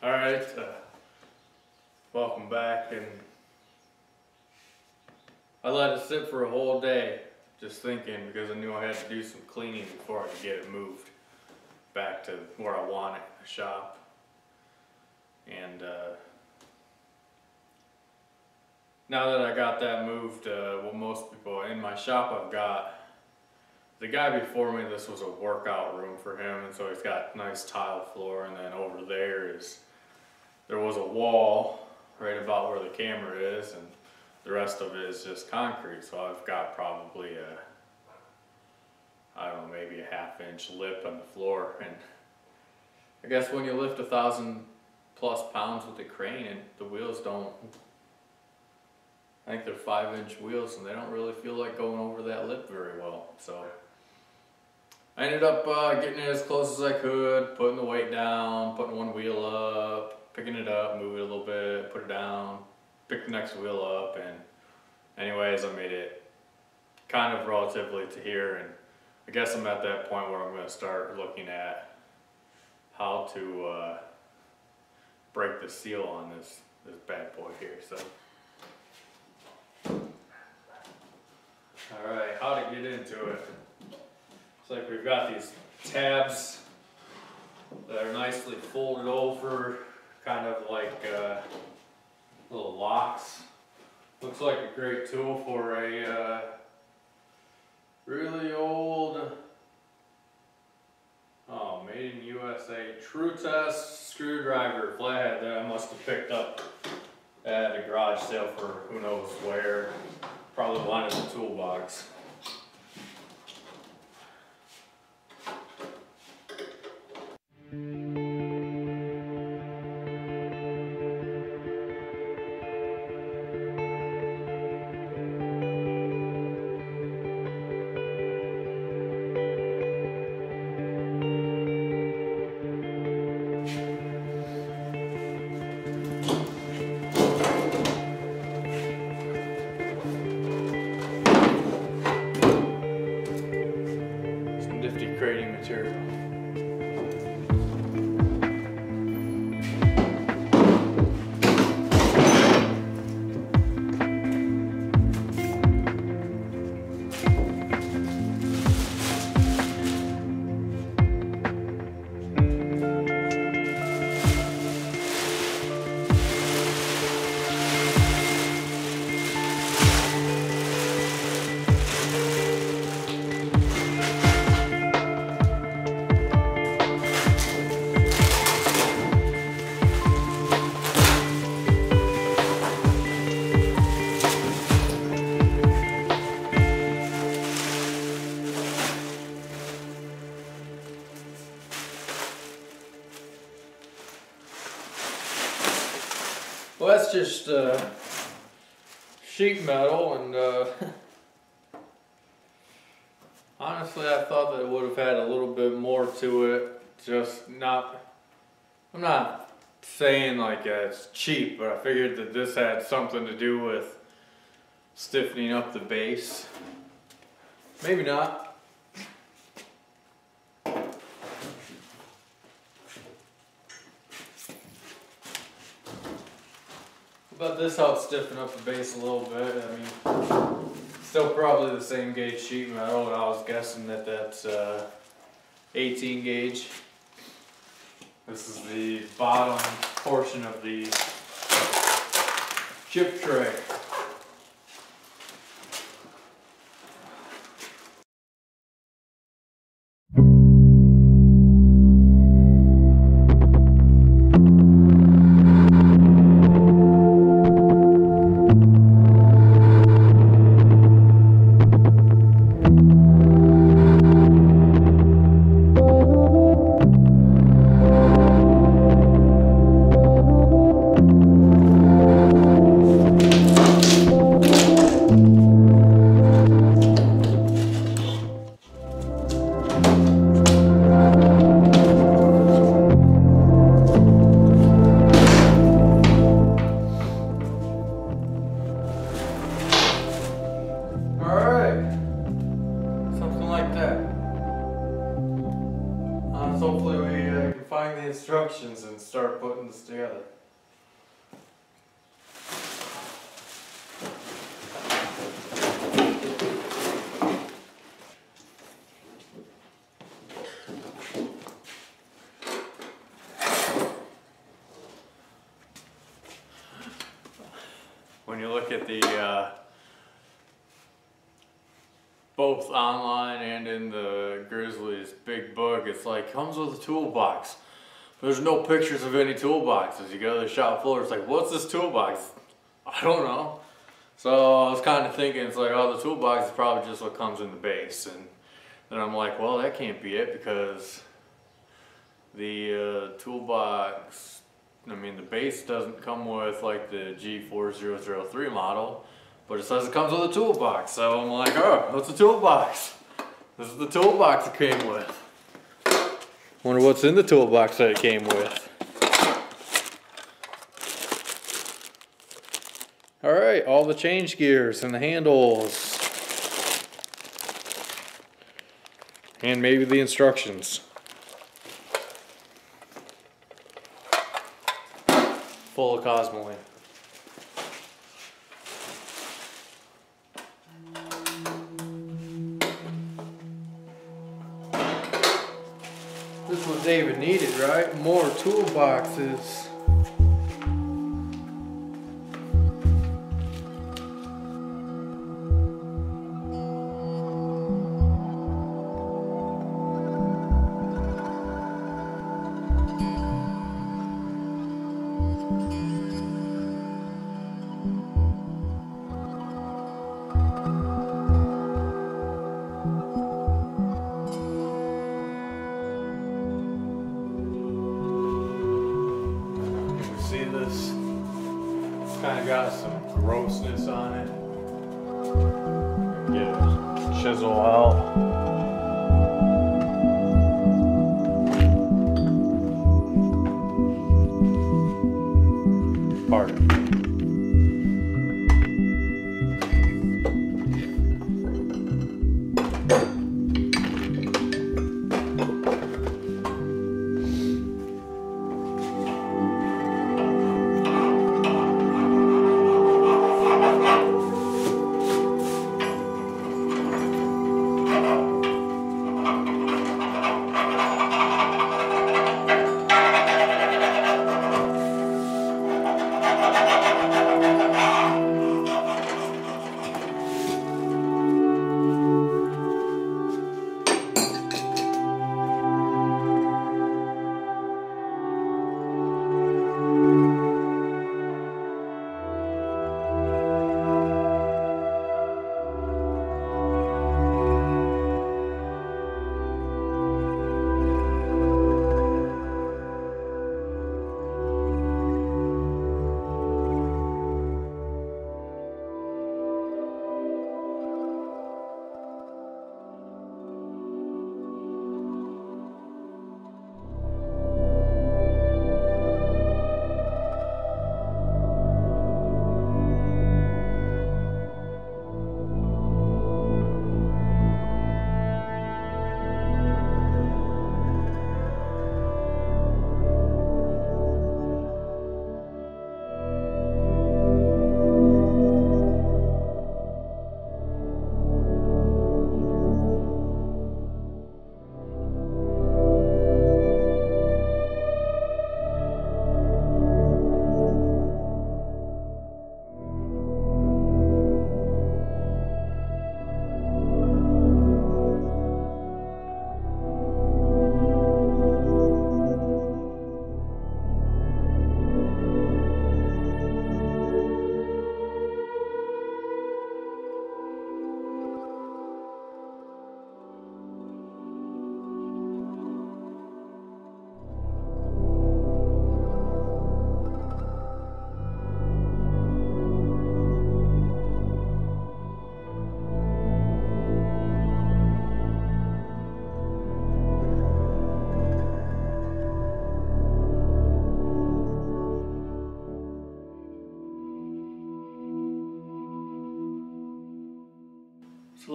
Alright, welcome back, and I let it sit for a whole day just thinking because I knew I had to do some cleaning before I could get it moved back to where I want it, the shop. And now that I got that moved, well, most people in my shop I've got, the guy before me, this was a workout room for him, and so he's got nice tile floor, and then over there is, there was a wall right about where the camera is, and the rest of it is just concrete. So I've got probably a, I don't know, maybe a half-inch lip on the floor, and I guess when you lift 1,000+ pounds with the crane, and the wheels don't, I think they're 5-inch wheels, and they don't really feel like going over that lip very well, so. I ended up getting it as close as I could, putting the weight down, putting one wheel up, picking it up, move it a little bit, put it down, pick the next wheel up, and anyways, I made it kind of relatively to here, and I guess I'm at that point where I'm going to start looking at how to break the seal on this bad boy here, so. Alright, how to get into it. It's like we've got these tabs that are nicely folded over, kind of like little locks. Looks like a great tool for a really old, oh, made in USA, True Test screwdriver flathead that I must have picked up at a garage sale for who knows where. Probably wanted the toolbox. Well, that's just sheet metal, and honestly, I thought that it would have had a little bit more to it. Just not, I'm not saying like it's cheap, but I figured that this had something to do with stiffening up the base. Maybe not. But this helps stiffen up the base a little bit. I mean, still probably the same gauge sheet metal, and I was guessing that that's 18 gauge. This is the bottom portion of the chip tray. instructions and start putting this together. When you look at the both online and in the Grizzly's big book, it's like comes with a toolbox. There's no pictures of any toolboxes. You go to the shop floor, it's like, what's this toolbox? I don't know. So I was kind of thinking, it's like, oh, the toolbox is probably just what comes in the base. And then I'm like, well, that can't be it, because the toolbox, I mean, the base doesn't come with like the G4003 model, but it says it comes with a toolbox. So I'm like, oh, what's a toolbox? This is the toolbox it came with. Wonder what's in the toolbox that it came with. All right, all the change gears and the handles. And maybe the instructions. Full of cosmoline. This is what David needed, right? More toolboxes. Kind of got some grossness on it. Get a chisel out. So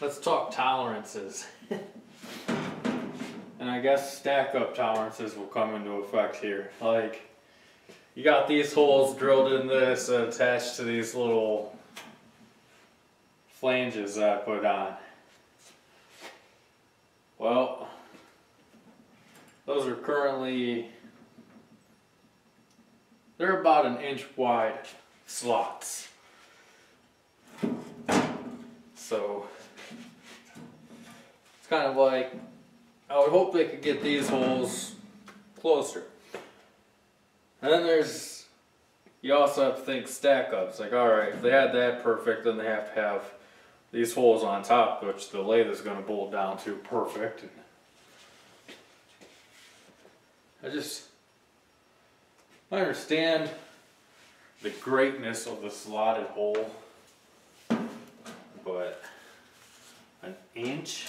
let's talk tolerances. And And I guess stack up tolerances will come into effect here. Like, you got these holes drilled in this and attached to these little flanges that I put on. Well, those are currently, they're about an inch wide slots. So, it's kind of like, I would hope they could get these holes closer. And then there's, you also have to think stack ups. Like, alright, if they had that perfect, then they have to have these holes on top, which the lathe is going to bolt down to perfect. And I understand the greatness of the slotted hole, but an inch?